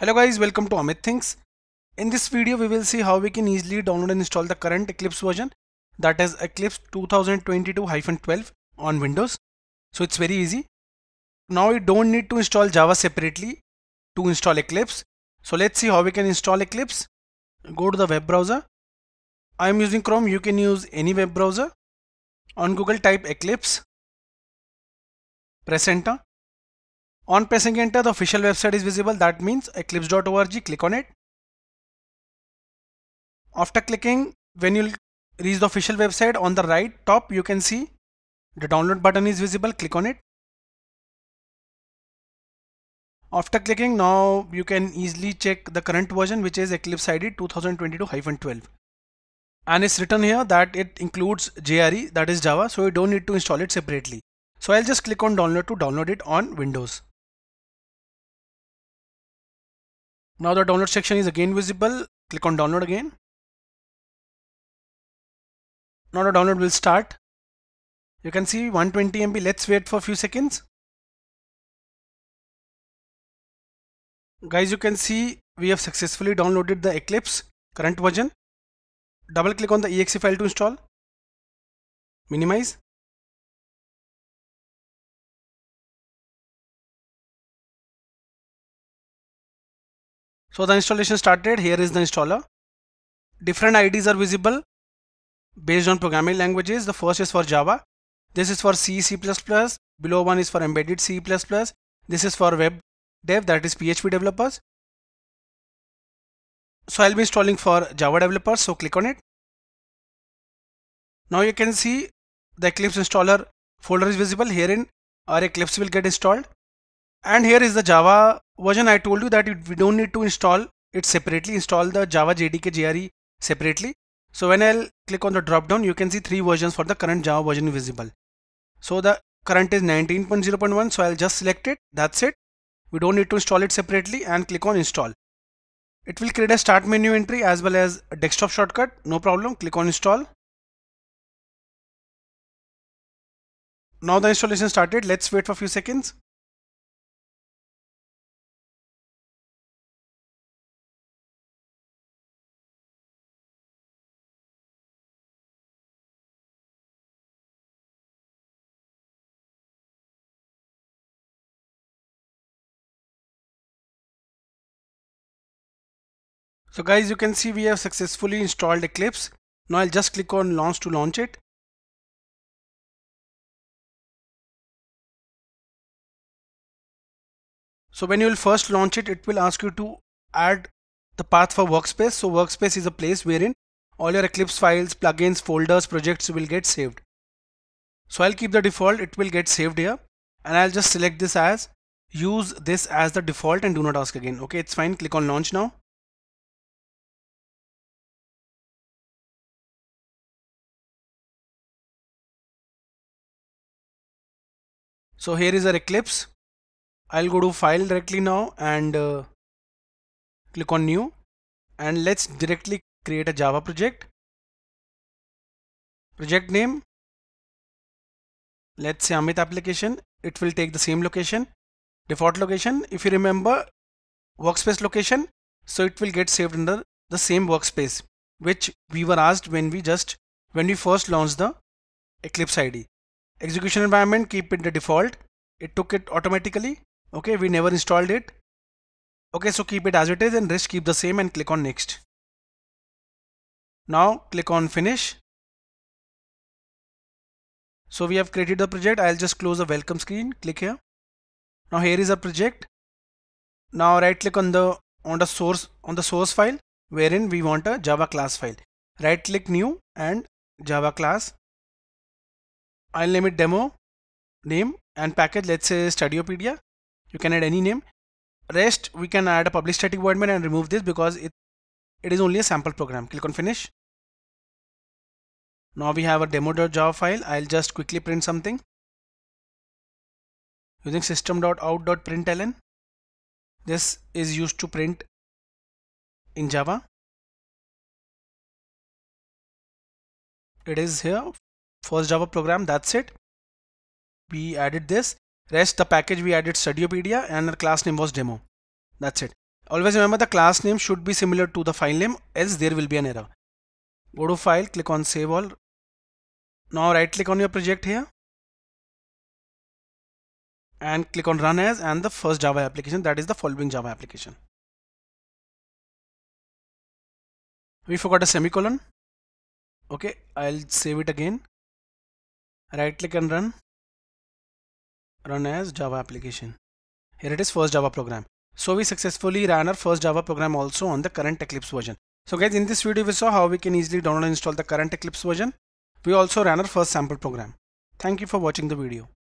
Hello guys, welcome to Amit Thinks. In this video we will see how we can easily download and install the current Eclipse version, that is Eclipse 2022-12 on Windows. So it's very easy. Now you don't need to install Java separately to install Eclipse. So let's see how we can install Eclipse. Go to the web browser. I am using Chrome, you can use any web browser. On Google type Eclipse. Press enter. On pressing enter, the official website is visible, that means eclipse.org, click on it. After clicking, when you reach the official website, on the right top you can see the download button is visible, click on it. After clicking, now you can easily check the current version, which is Eclipse IDE 2022-12. And it's written here that it includes JRE, that is Java, so you don't need to install it separately. So I'll just click on download to download it on Windows. Now the download section is again visible, click on download again. Now the download will start. You can see 120 MB, let's wait for a few seconds. Guys, you can see we have successfully downloaded the Eclipse current version. Double click on the exe file to install. Minimize. So the installation started. Here is the installer. Different IDs are visible based on programming languages. The first is for Java. This is for C, C++. Below one is for embedded C++. This is for web dev, that is PHP developers. So I'll be installing for Java developers. So click on it. Now you can see the Eclipse installer folder is visible. Herein our Eclipse will get installed. And here is the Java version. I told you that we don't need to install it separately, install the Java JDK JRE separately. So when I'll click on the drop down, you can see three versions for the current Java version visible. So the current is 19.0.1, so I'll just select it, that's it. We don't need to install it separately and click on install. It will create a start menu entry as well as a desktop shortcut, no problem, click on install. Now the installation started, let's wait for a few seconds. So guys, you can see we have successfully installed Eclipse. Now I'll just click on launch to launch it. So when you will first launch it, it will ask you to add the path for workspace. So workspace is a place wherein all your Eclipse files, plugins, folders, projects will get saved. So I'll keep the default, it will get saved here. And I'll just select this as, use this as the default and do not ask again. Okay, it's fine, click on launch now. So here is our Eclipse. I'll go to file directly now and click on new, and let's directly create a Java project. Project name, let's say Amit application. It will take the same location, default location. If you remember workspace location, so it will get saved under the same workspace which we were asked when we first launched the Eclipse IDE. Execution environment, keep it the default, it took it automatically. Okay, we never installed it. Okay, so keep it as it is and rest keep the same and click on next. Now click on finish. So we have created the project. I'll just close the welcome screen, click here. Now here is our project. Now right click on the source file wherein we want a Java class file. Right click new and Java class. I'll name it demo, name and package, let's say Studyopedia. You can add any name. Rest we can add a public static void main and remove this because it is only a sample program. Click on finish. Now we have a demo.java file. I'll just quickly print something using system.out.println. This is used to print in Java. It is here. First Java program, that's it. We added this. Rest the package we added Studyopedia and our class name was demo. That's it. Always remember the class name should be similar to the file name, else there will be an error. Go to file, click on save all. Now right click on your project here and click on run as, and the first Java application, that is the following Java application. We forgot a semicolon. Okay, I'll save it again. Right click and run. Run as Java application. Here it is, first Java program. So we successfully ran our first Java program also on the current Eclipse version. So guys, in this video we saw how we can easily download and install the current Eclipse version. We also ran our first sample program. Thank you for watching the video.